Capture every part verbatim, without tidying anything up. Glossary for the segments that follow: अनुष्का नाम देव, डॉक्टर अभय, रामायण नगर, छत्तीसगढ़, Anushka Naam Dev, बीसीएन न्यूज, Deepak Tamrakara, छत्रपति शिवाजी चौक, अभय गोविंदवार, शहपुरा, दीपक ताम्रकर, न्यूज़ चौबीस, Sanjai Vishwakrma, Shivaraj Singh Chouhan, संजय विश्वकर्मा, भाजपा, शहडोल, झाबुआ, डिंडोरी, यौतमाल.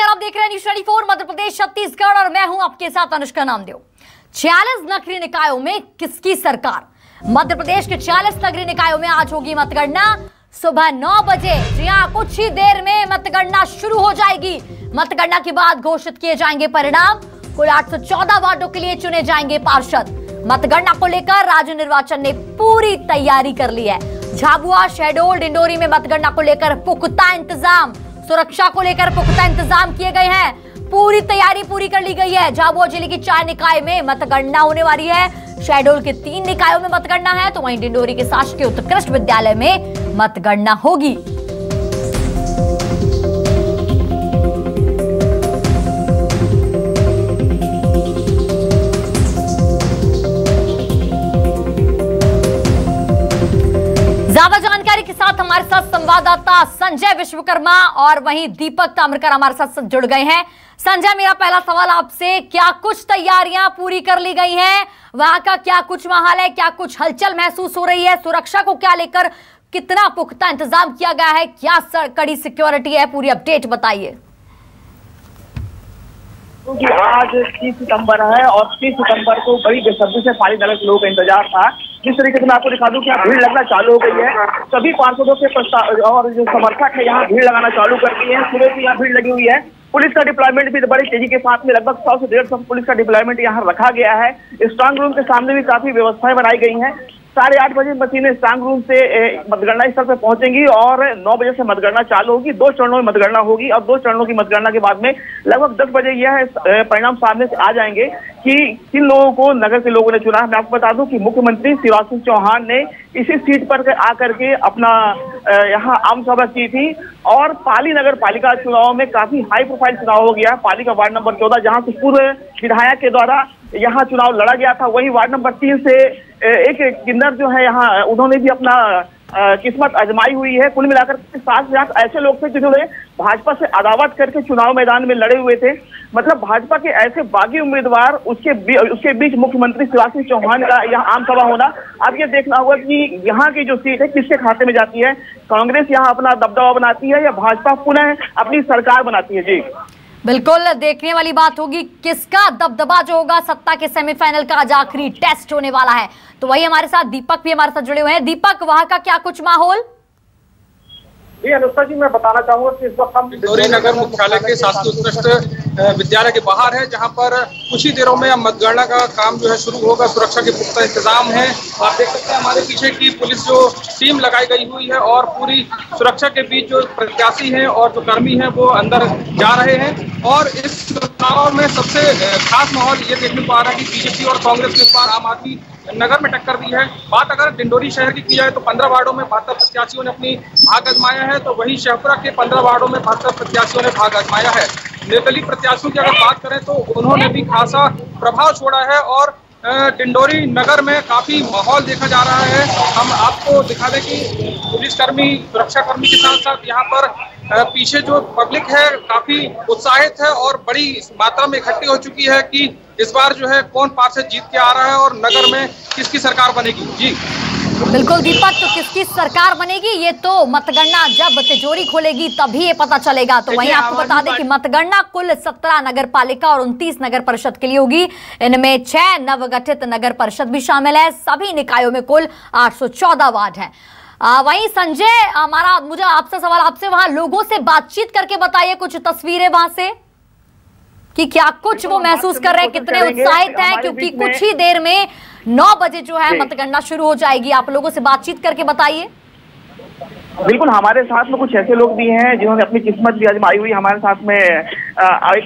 नमस्कार, आप देख रहे हैं न्यूज़ चौबीस मध्य प्रदेश छत्तीसगढ़ और मैं हूं आपके साथ अनुष्का नाम देव। छियालीस नगरीय निकायों में किसकी सरकार? मध्य प्रदेश के छियालीस नगरीय निकायों में आज होगी मतगणना सुबह नौ बजे। जी हां, कुछ ही देर में मतगणना शुरू हो जाएगी। मतगणना के बाद घोषित किए जाएंगे परिणाम। कुल आठ सौ चौदह वार्डो के लिए चुने जाएंगे पार्षद। मतगणना को लेकर राज्य निर्वाचन ने पूरी तैयारी कर ली है। झाबुआ, शहडोल, डिंडोरी में मतगणना को लेकर पुख्ता इंतजाम, सुरक्षा को लेकर पुख्ता इंतजाम किए गए हैं। पूरी तैयारी पूरी कर ली गई है। झाबुआ जिले की चार निकाय में मतगणना होने वाली है, शहडोल के तीन निकायों में मतगणना है, तो वहीं डिंडोरी के शासकीय उत्कृष्ट विद्यालय में मतगणना होगी। ज्यादा जानकारी के साथ हमारे साथ संवाददाता संजय विश्वकर्मा और वहीं दीपक ताम्रकर हमारे साथ जुड़ गए हैं। संजय, मेरा पहला सवाल आपसे, क्या कुछ तैयारियां पूरी कर ली गई हैं? वहां का क्या कुछ माहौल है, क्या कुछ हलचल महसूस हो रही है? सुरक्षा को क्या लेकर कितना पुख्ता इंतजाम किया गया है, क्या कड़ी सिक्योरिटी है, पूरी अपडेट बताइए। आज तीस सितम्बर है और तीस सितम्बर को बड़ी बेसब्री से पारी दलक लोगों का इंतजार था। जिस तरीके से मैं आपको दिखा दूं कि यहाँ भीड़ लगना चालू हो गई है। सभी पार्षदों के प्रस्ताव और जो समर्थक है यहाँ भीड़ लगाना चालू कर दी है। सुबह से यहाँ भीड़ लगी हुई है। पुलिस का डिप्लॉयमेंट भी बड़ी तेजी के साथ में लगभग सौ से डेढ़ सौ पुलिस का डिप्लॉयमेंट यहाँ रखा गया है। स्ट्रांग रूम के सामने भी काफी व्यवस्थाएं बनाई गई है। साढ़े आठ बजे मशीनें स्ट्रांग रूम से मतगणना स्थल पर पहुंचेंगी और नौ बजे से मतगणना चालू होगी। दो चरणों में मतगणना होगी और दो चरणों की मतगणना के बाद में लगभग दस बजे यह परिणाम सामने आ जाएंगे कि किन लोगों को नगर के लोगों ने चुना है। मैं आपको बता दूं कि मुख्यमंत्री शिवराज सिंह चौहान ने इसी सीट पर आकर के अपना यहाँ आम सभा की थी और पाली नगर पालिका चुनाव में काफी हाई प्रोफाइल चुनाव हो गया। पाली का वार्ड नंबर चौदह जहाँ से पूर्व विधायक के द्वारा यहाँ चुनाव लड़ा गया था, वही वार्ड नंबर तीन से एक किन्नर जो है यहाँ उन्होंने भी अपना किस्मत आजमाई हुई है। कुल मिलाकर सात लाख ऐसे लोग थे जिन्होंने भाजपा से अदावत करके चुनाव मैदान में लड़े हुए थे। मतलब भाजपा के ऐसे बागी उम्मीदवार उसके बी, उसके बीच मुख्यमंत्री शिवराज सिंह चौहान का यहाँ आम सभा होना। अब ये देखना होगा कि यहाँ की जो सीट है किसके खाते में जाती है। कांग्रेस यहाँ अपना दबदबा बनाती है या भाजपा पुनः अपनी सरकार बनाती है। जी बिल्कुल, देखने वाली बात होगी किसका दबदबा जो होगा। सत्ता के सेमीफाइनल का आज आखिरी टेस्ट होने वाला है। तो वही हमारे साथ दीपक भी हमारे साथ जुड़े हुए हैं। दीपक, वहां का क्या कुछ माहौल? जी अनुष्का जी, मैं बताना चाहूंगा कि इस वक्त हम डिंडोरी नगर मुख्यालय के शासकीय उत्कृष्ट विद्यालय के बाहर है, जहां पर कुछ ही देरों में मतगणना का काम जो है शुरू होगा। सुरक्षा के पुख्ता इंतजाम है। आप देख सकते हैं हमारे पीछे की पुलिस जो टीम लगाई गई हुई है और पूरी सुरक्षा के बीच जो प्रत्याशी है और जो कर्मी है वो अंदर जा रहे हैं। और इस चुनाव में सबसे खास माहौल ये देखने को आ रहा है कि बीजेपी और कांग्रेस के इस बार आम आदमी नगर में टक्कर दी है। बात अगर डिंडोरी शहर की की जाए तो पंद्रह वार्डों में बहत्तर प्रत्याशियों ने अपनी भाग आजमाया है, तो वही शहपुरा के पंद्रह वार्डों में बहत्तर प्रत्याशियों ने भाग आजमाया है। निर्दलीय प्रत्याशियों की अगर बात करें तो उन्होंने भी खासा प्रभाव छोड़ा है और डिंडोरी नगर में काफी माहौल देखा जा रहा है। हम आपको दिखा दें कि पुलिसकर्मी, सुरक्षाकर्मी के साथ साथ यहाँ पर पीछे जो पब्लिक है काफी उत्साहित है और बड़ी मात्रा में इकट्ठी हो चुकी है कि इस बार जो है कौन पार्षद जीत के आ रहा है और नगर में किसकी सरकार बनेगी। जी बिल्कुल दीपक, तो किसकी सरकार बनेगी ये तो मतगणना जब तिजोरी खोलेगी तभी ये पता चलेगा। तो वहीं आपको बता दें कि मतगणना कुल सत्रह नगर पालिका और उनतीस नगर परिषद के लिए होगी। इनमें छह नवगठित नगर परिषद भी शामिल है। सभी निकायों में कुल आठ सौ चौदह वार्ड है। आ, वहीं संजय, हमारा मुझे आपसे सवाल, आपसे वहां लोगों से बातचीत करके बताइए कुछ तस्वीरें वहां से कि क्या कुछ वो महसूस कर रहे हैं, कितने उत्साहित हैं, क्योंकि कुछ ही देर में नौ बजे जो है मतगणना शुरू हो जाएगी। आप लोगों से बातचीत करके बताइए। बिल्कुल, हमारे साथ में कुछ ऐसे लोग भी हैं जिन्होंने अपनी किस्मत भी आजमाई हुई। हमारे साथ में एक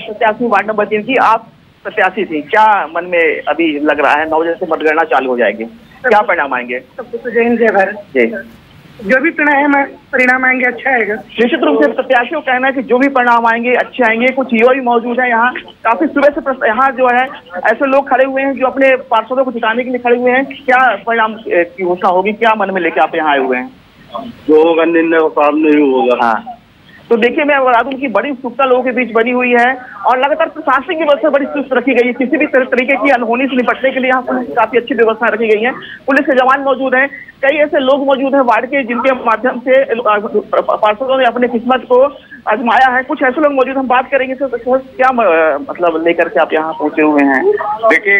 प्रत्याशी वार्ड नंबर तीन की आप प्रत्याशी थी, क्या मन में अभी लग रहा है? नौ बजे से मतगणना चालू हो जाएगी, क्या परिणाम आएंगे? जी जो भी परिणाम परिणाम आएंगे अच्छा आएगा। निश्चित रूप से प्रत्याशियों का कहना है कि जो भी परिणाम आएंगे अच्छे आएंगे। कुछ युवा भी मौजूद है यहाँ। काफी सुबह से यहाँ जो है ऐसे लोग खड़े हुए हैं जो अपने पार्षदों को जिताने के लिए खड़े हुए हैं। क्या परिणाम की घोषणा होगी, क्या मन में लेके आप यहाँ आए हुए हैं? जो होगा निर्णय सामने ही होगा। हाँ, तो देखिए मैं बता दूं कि बड़ी उत्सुकता लोगों के बीच बनी हुई है और लगातार प्रशासन की व्यवस्था बड़ी चुस्त रखी गई है। किसी भी तरीके की अनहोनी से निपटने के लिए यहाँ पुलिस की काफी अच्छी व्यवस्था रखी गई है। पुलिस के जवान मौजूद हैं, कई ऐसे लोग मौजूद हैं वार्ड के जिनके माध्यम से पार्षदों ने अपनी किस्मत को आजमाया है। कुछ ऐसे लोग मौजूद, हम बात करेंगे सर, क्या मतलब लेकर के आप यहाँ पहुंचे हुए हैं? देखिए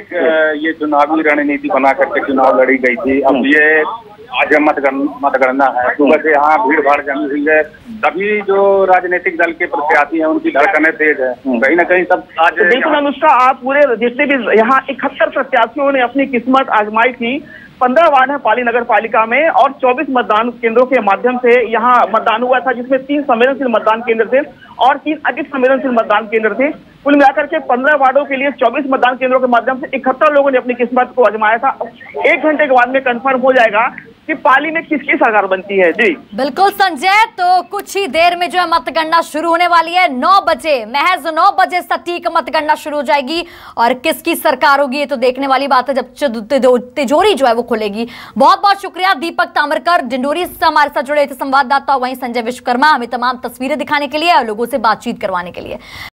ये चुनावी रणनीति बना करके चुनाव लड़ी गई थी। अब ये आज मतगणना है, सुबह से यहाँ भीड़ भाड़ जमी हुई है। सभी जो राजनीतिक दल के प्रत्याशी हैं उनकी धड़कने तेज है, कहीं ना कहीं सब आज। बिल्कुल अनुष्का, आप पूरे जितने भी यहाँ इकहत्तर प्रत्याशियों ने अपनी किस्मत आजमाई थी। पंद्रह वार्ड है पाली नगर पालिका में और चौबीस मतदान केंद्रों के माध्यम से यहाँ मतदान हुआ था, जिसमें तीन संवेदनशील मतदान केंद्र थे और तीन अति संवेदनशील मतदान केंद्र थे। कुल मिलाकर के पंद्रह वार्डों के लिए चौबीस मतदान केंद्रों के माध्यम से इकहत्तर लोगों ने अपनी किस्मत को आजमाया था। एक घंटे के बाद में कंफर्म हो जाएगा कि पाली में किसकी सरकार बनती है। जी बिल्कुल संजय, तो कुछ ही देर में जो है मतगणना शुरू होने वाली है। नौ बजे महज नौ बजे सटीक मतगणना शुरू हो जाएगी और किसकी सरकार होगी ये तो देखने वाली बात है, जब तिजोरी जो है वो खुलेगी। बहुत बहुत शुक्रिया दीपक तामरकर डिंडोरी से हमारे साथ जुड़े थे संवाददाता, वहीं संजय विश्वकर्मा हमें तमाम तस्वीरें दिखाने के लिए और लोगों से बातचीत करवाने के लिए।